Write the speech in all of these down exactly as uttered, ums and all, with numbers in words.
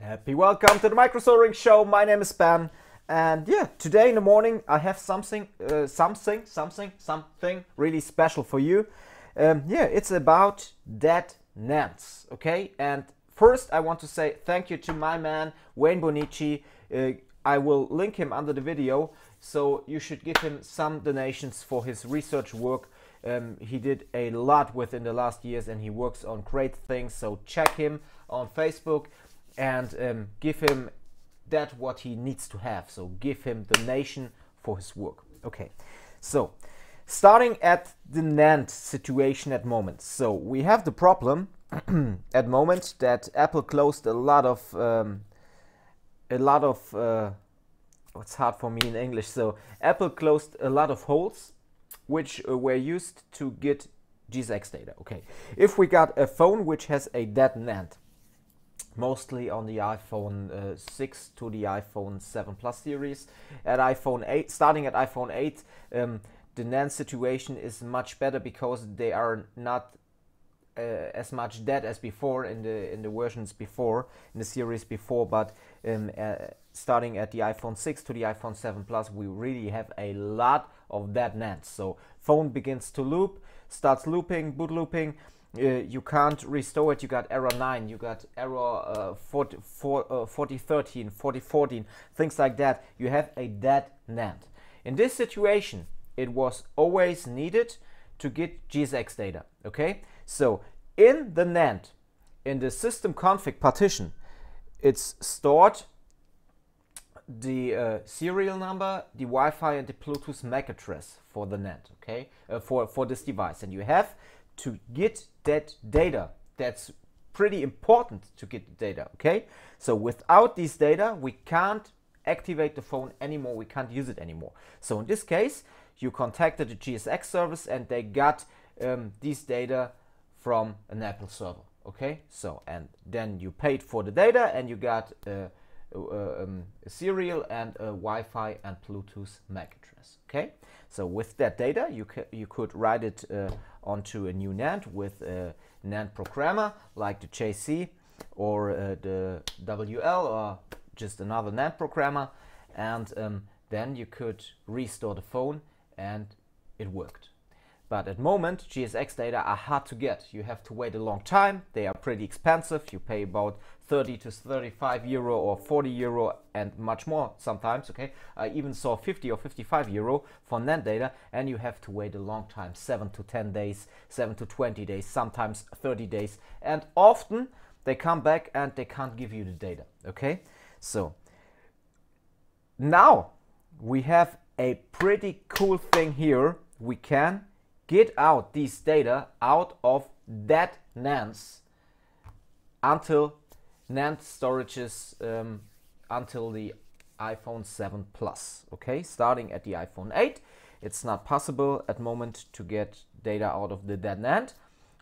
Happy welcome to the Microsoldering Show. My name is Ben, and yeah, today in the morning I have something, uh, something, something, something really special for you. Um, yeah, it's about dead N A N D S, okay? And first I want to say thank you to my man Wayne Bonici. Uh, I will link him under the video, so you should give him some donations for his research work. Um, he did a lot within the last years, and he works on great things, so check him on Facebook. And um, give him that what he needs to have. So give him donation for his work. Okay, so starting at the N A N D situation at moment. So we have the problem at moment that Apple closed a lot of um, a lot of uh, it's hard for me in English. So Apple closed a lot of holes which uh, were used to get G S X data. Okay, if we got a phone which has a dead N A N D, mostly on the iPhone uh, six to the iPhone seven plus series. At iPhone eight, starting at iPhone eight, um, the N A N D situation is much better because they are not uh, as much dead as before in the in the versions before, in the series before. But um, uh, starting at the iPhone six to the iPhone seven plus, we really have a lot of dead N A N Ds. So phone begins to loop, starts looping, boot looping. Uh, you can't restore it. You got error nine, you got error uh, forty thirteen, forty fourteen, things like that. You have a dead N A N D. In this situation, it was always needed to get G S X data. Okay, so in the N A N D, in the system config partition, it's stored the uh, serial number, the Wi-Fi, and the Bluetooth M A C address for the N A N D. Okay, uh, for for this device, and you have to get that data. That's pretty important to get the data, okay? So without these data, we can't activate the phone anymore, we can't use it anymore. So in this case, you contacted the G S X service and they got um, these data from an Apple server, okay? So, and then you paid for the data and you got uh, uh, um, a serial and a Wi-Fi and Bluetooth M A C address, okay? So with that data, you, ca you could write it uh, onto a new N A N D with a N A N D programmer like the J C or uh, the W L or just another N A N D programmer, and um, then you could restore the phone and it worked. But at the moment, G S X data are hard to get. You have to wait a long time. They are pretty expensive. You pay about thirty to thirty-five euro or forty euro and much more sometimes. Okay, I even saw fifty or fifty-five euro for N A N D data, and you have to wait a long time, seven to ten days, seven to twenty days, sometimes thirty days. And often they come back and they can't give you the data. Okay, so now we have a pretty cool thing here. We can get out these data out of dead N A N Ds until N A N D storages, um, until the iPhone seven plus. Okay, starting at the iPhone eight, it's not possible at the moment to get data out of the dead N A N D,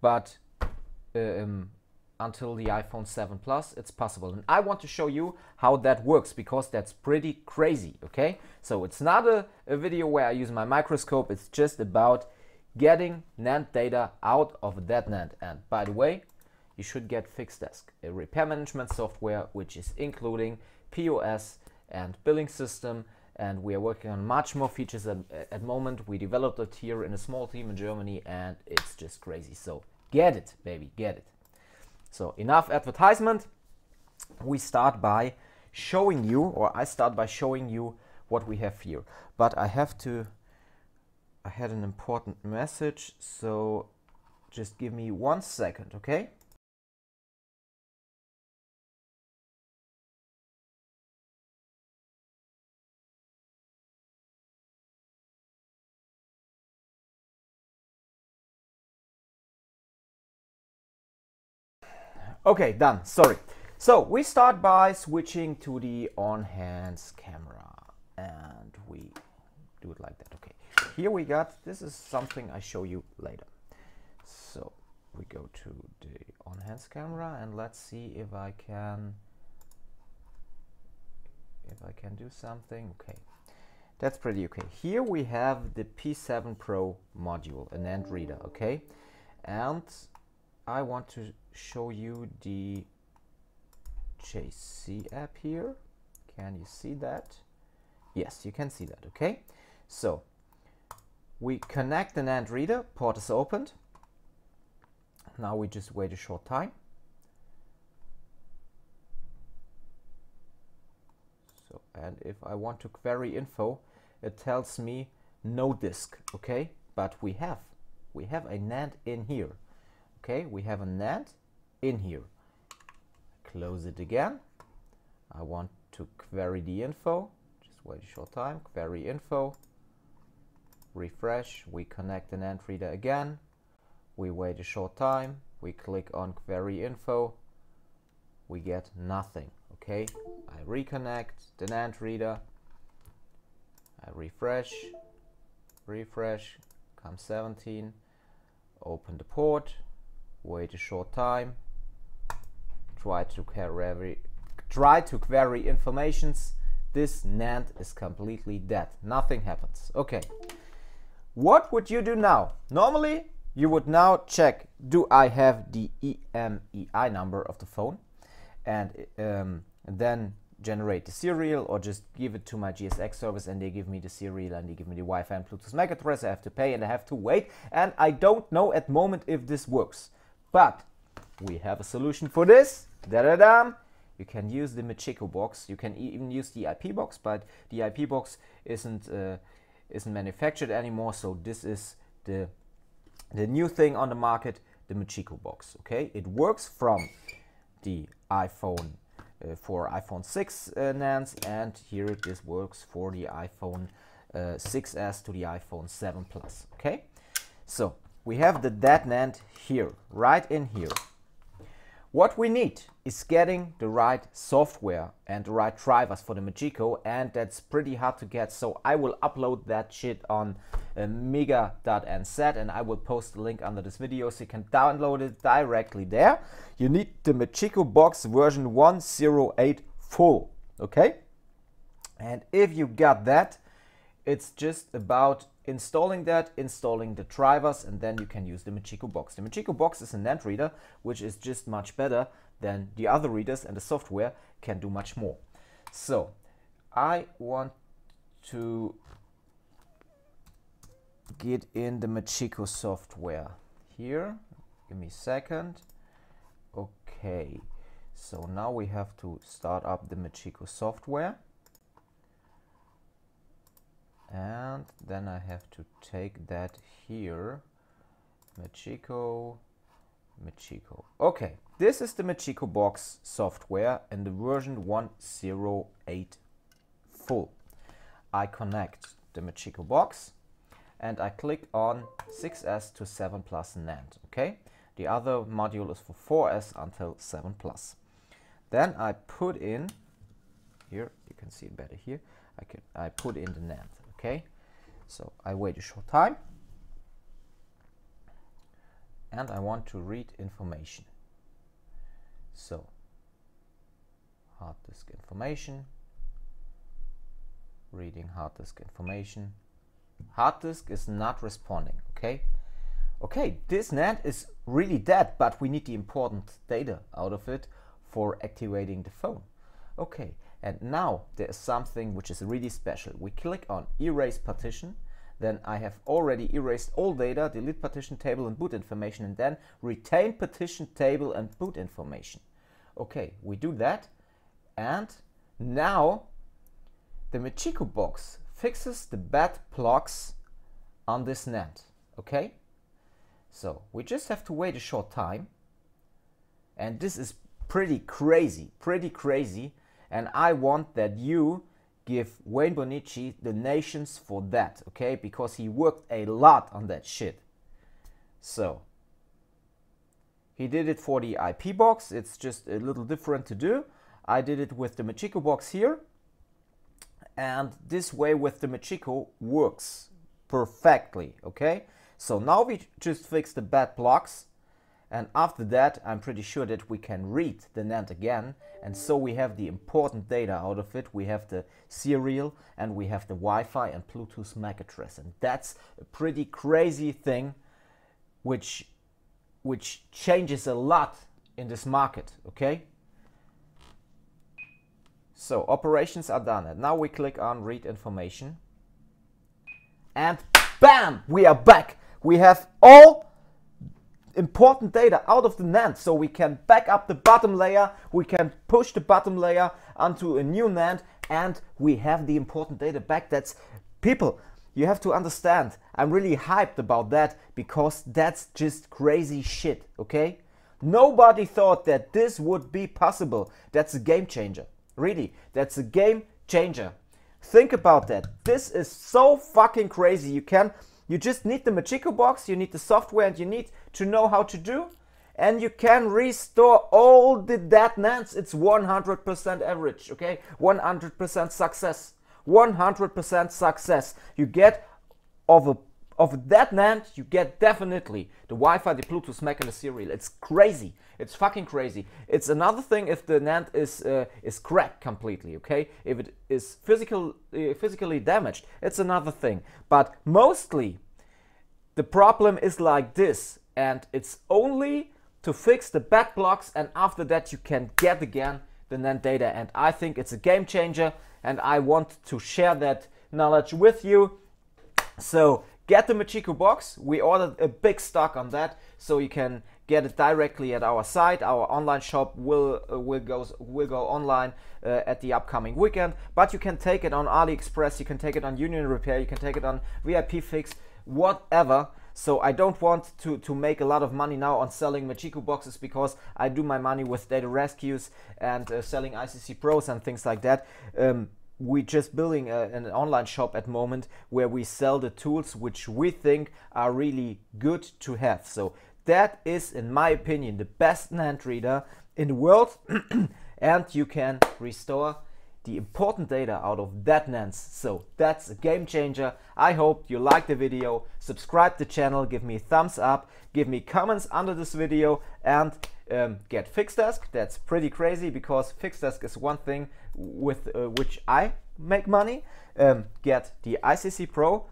but um, until the iPhone seven plus, it's possible. And I want to show you how that works, because that's pretty crazy. Okay, so it's not a, a video where I use my microscope. It's just about getting N A N D data out of a dead N A N D. And by the way, you should get Fixdesk, a repair management software which is including P O S and billing system, and we are working on much more features at, at the moment. We developed it here in a small team in Germany, and it's just crazy. So get it, baby, get it. So enough advertisement. We start by showing you, or I start by showing you what we have here. But I have to, I had an important message, so just give me one second, okay? Okay, done, sorry. So we start by switching to the on-hands camera, and we do it like that. Okay, here we got, this is something I show you later. So we go to the on-hands camera, and let's see if I can if I can do something. Okay, that's pretty okay. Here we have the P seven Pro module, an N A N D reader, okay? And I want to show you the J C app here. Can you see that? Yes, you can see that. Okay, so we connect an A N D reader, port is opened. Now we just wait a short time. So, and if I want to query info, it tells me no disk, okay? But we have, we have a N A N D in here. Okay, we have a N A N D in here. Close it again. I want to query the info. Just wait a short time, query info. Refresh, we connect an A N D reader again. We wait a short time, we click on query info. We get nothing, okay? I reconnect the N A N D reader. I refresh, refresh, COM seventeen, open the port, wait a short time, try to query, try to query informations. This N A N D is completely dead. Nothing happens. Okay. What would you do now? Normally, you would now check, do I have the E M E I number of the phone? And um, then generate the serial, or just give it to my G S X service and they give me the serial and they give me the Wi-Fi and Bluetooth M A C address. I have to pay and I have to wait, and I don't know at the moment if this works, but we have a solution for this. Da-da-dam! You can use the Magico box, you can even use the I P box, but the I P box isn't uh, isn't manufactured anymore, so this is the the new thing on the market, the Magico box. Okay, it works from the iPhone Uh, for iPhone six uh, N A Ns, and here this works for the iPhone uh, six S to the iPhone seven Plus. Okay, so we have the dead N A N D here, right in here. What we need is getting the right software and the right drivers for the Magico, and that's pretty hard to get, so I will upload that shit on uh, mega dot N Z, and I will post the link under this video so you can download it directly there. You need the Magico box version one zero eight full, okay? And if you got that, it's just about installing that, installing the drivers, and then you can use the Magico box. The Magico box is a N A N D reader, which is just much better than the other readers, and the software can do much more. So I want to get in the Magico software here. Give me a second. Okay, so now we have to start up the Magico software. And then I have to take that here, Magico, Magico. Okay, this is the Magico box software in the version one zero eight full. I connect the Magico box and I click on six S to seven Plus N A N D, okay? The other module is for four S until seven Plus. Then I put in, here, you can see it better here, I, can, I put in the N A N D. Okay, so I wait a short time and I want to read information. So hard disk information, reading hard disk information. Hard disk is not responding, okay? Okay, this N A N D is really dead, but we need the important data out of it for activating the phone. Okay, and now there is something which is really special. We click on erase partition, then I have already erased all data, delete partition table and boot information, and then retain partition table and boot information. Okay, we do that, and now the Magico box fixes the bad blocks on this N A N D, okay? So we just have to wait a short time, and this is pretty crazy, pretty crazy. And I want that you give Wayne Bonici donations for that, okay? Because he worked a lot on that shit. So, he did it for the I P box. It's just a little different to do. I did it with the Magico box here. And this way with the Magico works perfectly, okay? So now we just fix the bad blocks. And after that, I'm pretty sure that we can read the N A N D again. And so we have the important data out of it. We have the serial and we have the Wi-Fi and Bluetooth M A C address. And that's a pretty crazy thing, which, which changes a lot in this market, okay? So operations are done, and now we click on read information, and bam, we are back. We have all important data out of the N A N D, so we can back up the bottom layer, we can push the bottom layer onto a new N A N D, and we have the important data back. That's, people, you have to understand, I'm really hyped about that, because that's just crazy shit, okay? Nobody thought that this would be possible. That's a game changer. Really, that's a game changer. Think about that. This is so fucking crazy. You can, you just need the Magico box, you need the software, and you need to know how to do. And you can restore all the dead N A N Ds. It's one hundred percent average, okay? one hundred percent success. one hundred percent success. You get of a of a dead N A N D, you get definitely the Wi-Fi, the Bluetooth, Mac, and the serial. It's crazy. It's fucking crazy. It's another thing if the N A N D is uh, is cracked completely, okay? If it is physical uh, physically damaged, it's another thing. But mostly, the problem is like this, and it's only to fix the bad blocks, and after that you can get again the N A N D data. And I think it's a game changer, and I want to share that knowledge with you. So get the Magico box. We ordered a big stock on that, so you can get it directly at our site. Our online shop will uh, will go will go online uh, at the upcoming weekend. But you can take it on AliExpress, you can take it on Union Repair, you can take it on V I P Fix, whatever. So I don't want to to make a lot of money now on selling Magico boxes, because I do my money with data rescues and uh, selling I C C Pros and things like that. Um, We're just building a, an online shop at the moment where we sell the tools which we think are really good to have. So that is, in my opinion, the best N A N D reader in the world. And you can restore the important data out of that N A N D. So that's a game changer. I hope you liked the video. Subscribe to the channel. Give me a thumbs up. Give me comments under this video. And Um, get Fixdesk. That's pretty crazy, because Fixdesk is one thing with uh, which I make money. Um, get the I C C Pro,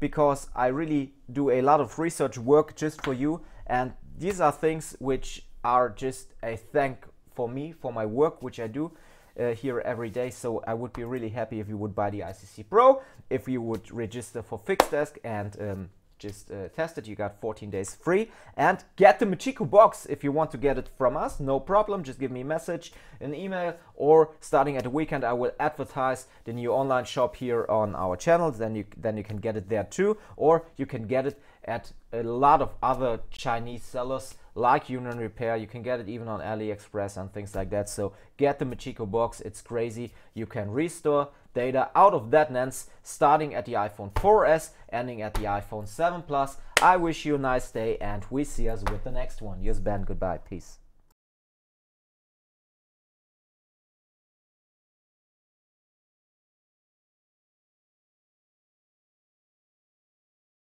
because I really do a lot of research work just for you, and these are things which are just a thank for me for my work which I do uh, here every day. So I would be really happy if you would buy the I C C Pro, if you would register for Fixdesk and um, just uh, test it. You got fourteen days free. And get the Magico box if you want to get it from us. No problem, just give me a message, an email, or starting at the weekend I will advertise the new online shop here on our channel. Then you then you can get it there too, or you can get it at a lot of other Chinese sellers like Union Repair. You can get it even on AliExpress and things like that. So get the Magico box. It's crazy. You can restore data out of that N A N D, starting at the iPhone four S, ending at the iPhone seven Plus. I wish you a nice day, and we see us with the next one. Here's Ben. Goodbye. Peace.